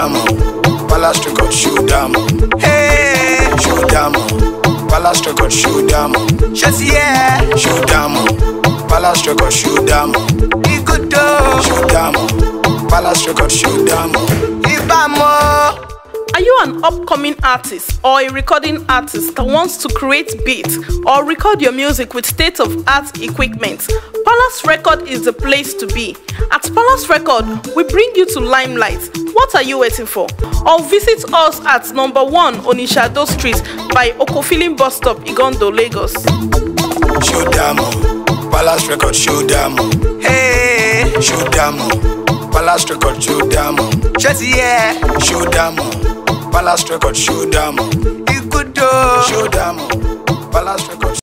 Shodamo, Palace Record, Shodamo. Hey, Shodamo, Palace Record, Shodamo. Just yeah, Shodamo, Palace Record, Shodamo. Igondo, Shodamo, Palace Record, Shodamo. Ibamo. Are you an upcoming artist or a recording artist that wants to create beats or record your music with state-of-art equipment? Palace Record is the place to be. At Palace Record, we bring you to Limelight. What are you waiting for? Or visit us at number 1 on Inshadow Street by Okofilin Bus Stop, Igondo, Lagos. Shodamo, Palace Record, Shodamo. Hey, Shodamo, Palace Record, Shodamo. Just yeah, Shodamo. Palace Record, Shodamo. Igondo, Shodamo. Palace Record.